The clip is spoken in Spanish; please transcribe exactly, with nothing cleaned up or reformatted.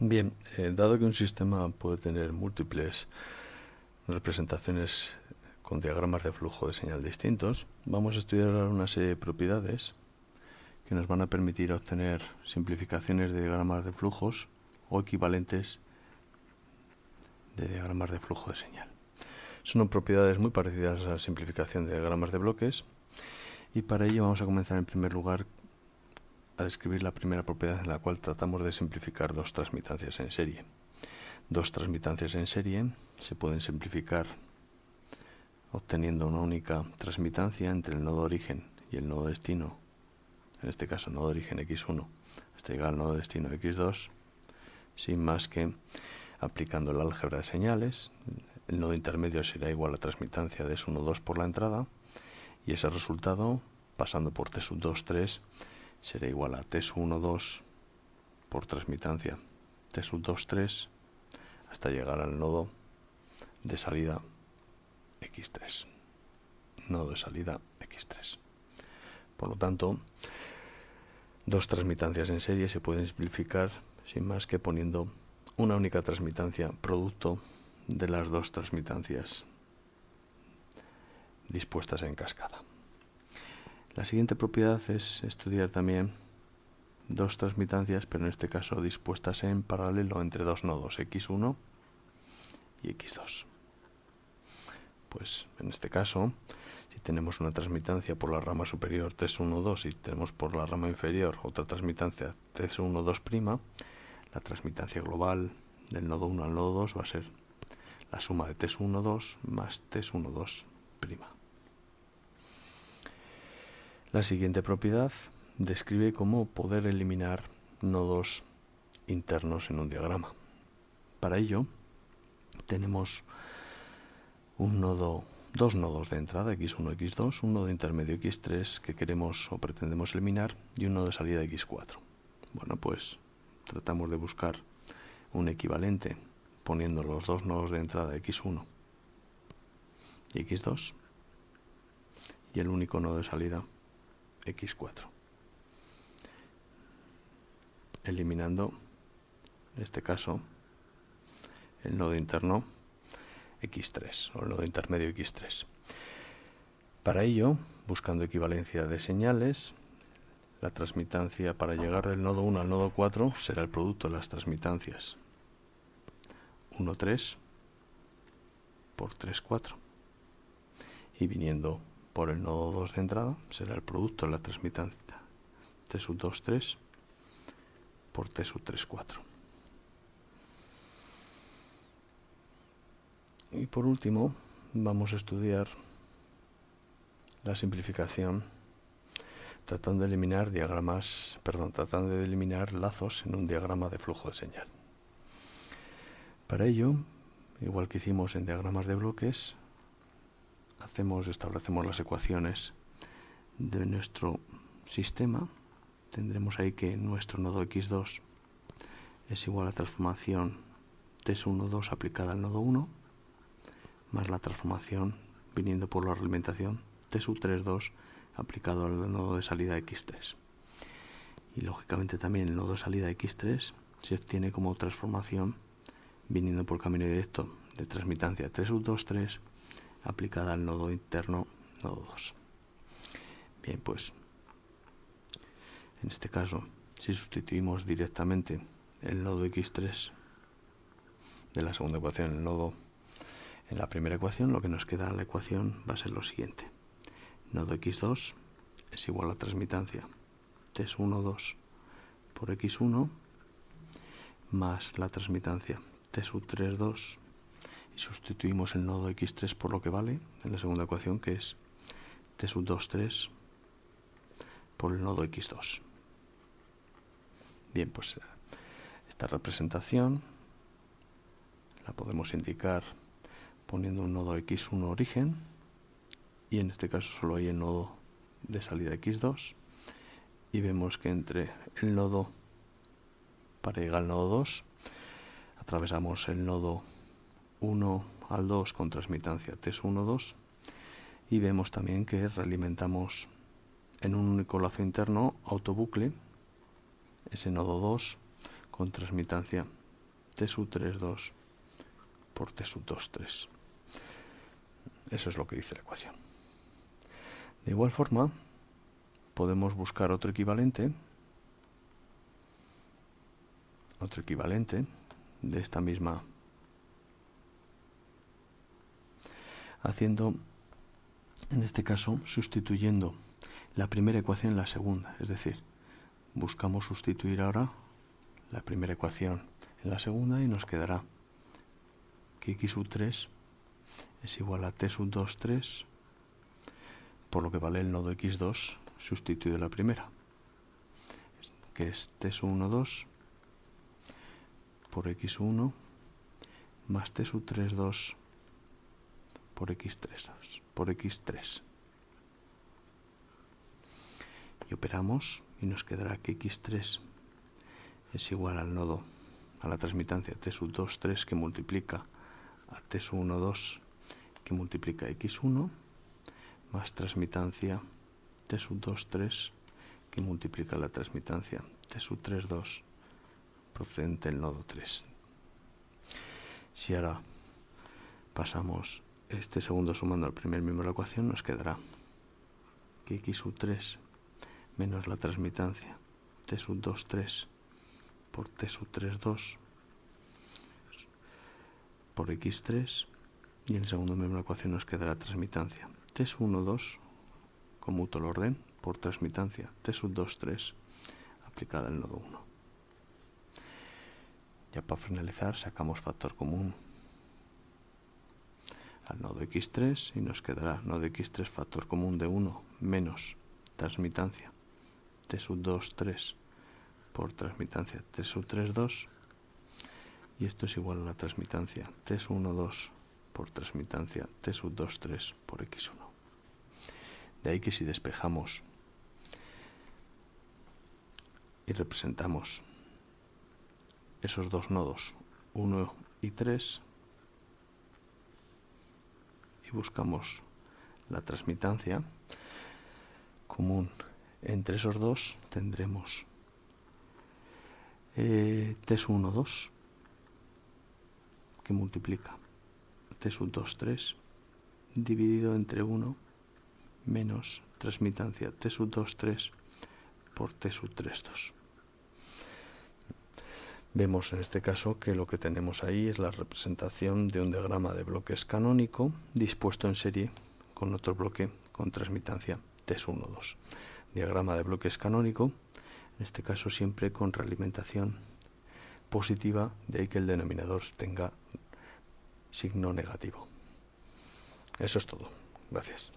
Bien, eh, dado que un sistema puede tener múltiples representaciones con diagramas de flujo de señal distintos, vamos a estudiar una serie de propiedades que nos van a permitir obtener simplificaciones de diagramas de flujos o equivalentes de diagramas de flujo de señal. Son propiedades muy parecidas a la simplificación de diagramas de bloques, y para ello vamos a comenzar en primer lugar a describir la primera propiedad en la cual tratamos de simplificar dos transmitancias en serie. Dos transmitancias en serie se pueden simplificar obteniendo una única transmitancia entre el nodo origen y el nodo destino, en este caso nodo origen equis uno, hasta llegar al nodo destino equis dos, sin más que aplicando la álgebra de señales. El nodo intermedio será igual a la transmitancia de ese uno dos por la entrada, y ese resultado, pasando por te sub dos tres, será igual a te sub uno dos por transmitancia te sub dos tres hasta llegar al nodo de salida equis tres. Nodo de salida equis tres. Por lo tanto, dos transmitancias en serie se pueden simplificar sin más que poniendo una única transmitancia producto de las dos transmitancias dispuestas en cascada. La siguiente propiedad es estudiar también dos transmitancias, pero en este caso dispuestas en paralelo entre dos nodos, equis uno y equis dos. Pues en este caso, si tenemos una transmitancia por la rama superior te uno dos y tenemos por la rama inferior otra transmitancia te uno dos', la transmitancia global del nodo uno al nodo dos va a ser la suma de te uno dos más te uno dos'. La siguiente propiedad describe cómo poder eliminar nodos internos en un diagrama. Para ello, tenemos un nodo, dos nodos de entrada, equis uno, equis dos, un nodo intermedio, equis tres, que queremos o pretendemos eliminar, y un nodo de salida, equis cuatro. Bueno, pues tratamos de buscar un equivalente poniendo los dos nodos de entrada, equis uno y equis dos, y el único nodo de salida, equis cuatro, eliminando en este caso el nodo interno equis tres o el nodo intermedio equis tres. Para ello, buscando equivalencia de señales, la transmitancia para llegar del nodo uno al nodo cuatro será el producto de las transmitancias uno tres por tres cuatro, y viniendo por el nodo dos de entrada será el producto de la transmitancia te sub dos tres por te sub tres cuatro. Y por último vamos a estudiar la simplificación tratando de eliminar diagramas, perdón, tratando de eliminar lazos en un diagrama de flujo de señal. Para ello, igual que hicimos en diagramas de bloques, hacemos, establecemos las ecuaciones de nuestro sistema. Tendremos ahí que nuestro nodo equis dos es igual a la transformación te uno dos aplicada al nodo uno más la transformación viniendo por la alimentación te sub tres dos aplicado al nodo de salida equis tres. Y lógicamente también el nodo de salida equis tres se obtiene como transformación viniendo por camino directo de transmitancia te sub dos tres aplicada al nodo interno nodo dos. Bien, pues en este caso, si sustituimos directamente el nodo equis tres de la segunda ecuación en el nodo en la primera ecuación, lo que nos queda en la ecuación va a ser lo siguiente: nodo equis dos es igual a la transmitancia te uno dos por equis uno más la transmitancia te sub tres dos. Sustituimos el nodo equis tres por lo que vale en la segunda ecuación, que es te sub dos tres por el nodo equis dos. Bien, pues esta representación la podemos indicar poniendo un nodo equis uno origen, y en este caso solo hay el nodo de salida equis dos, y vemos que entre el nodo, para llegar al nodo dos, atravesamos el nodo uno al dos con transmitancia te uno dos, y vemos también que realimentamos en un único lazo interno autobucle ese nodo dos con transmitancia T sub tres, dos por T sub dos, tres. Eso es lo que dice la ecuación. De igual forma, podemos buscar otro equivalente, otro equivalente de esta misma, haciendo, en este caso, sustituyendo la primera ecuación en la segunda, es decir, buscamos sustituir ahora la primera ecuación en la segunda y nos quedará que x sub tres es igual a t sub dos, tres, por lo que vale el nodo x dos sustituido la primera, que es t sub uno, dos por x uno más t sub tres, dos por x tres, dos por x tres. Y operamos y nos quedará que x tres es igual al nodo, a la transmitancia t sub dos, tres que multiplica a t sub uno, dos que multiplica a x uno, más transmitancia t sub dos, tres que multiplica la transmitancia t sub tres, dos procedente del nodo tres. Si ahora pasamos este segundo sumando al primer miembro de la ecuación, nos quedará que x sub tres menos la transmitancia t sub dos, tres por t sub tres, dos por x tres, y en el segundo miembro de la ecuación nos quedará transmitancia t sub uno, dos, conmuto el orden, por transmitancia t sub dos, tres aplicada al nodo uno. Ya para finalizar sacamos factor común al nodo x tres y nos quedará nodo x tres factor común de uno menos transmitancia t sub dos, tres por transmitancia t sub tres, dos, y esto es igual a la transmitancia t sub uno, dos por transmitancia t sub dos, tres por x uno. De ahí que si despejamos y representamos esos dos nodos uno y tres y buscamos la transmitancia común entre esos dos, tendremos eh, t sub uno, dos que multiplica t sub dos, tres dividido entre uno menos transmitancia t sub dos, tres por t sub tres, dos. Vemos en este caso que lo que tenemos ahí es la representación de un diagrama de bloques canónico dispuesto en serie con otro bloque con transmitancia t sub uno, dos. Diagrama de bloques canónico, en este caso siempre con realimentación positiva, de ahí que el denominador tenga signo negativo. Eso es todo. Gracias.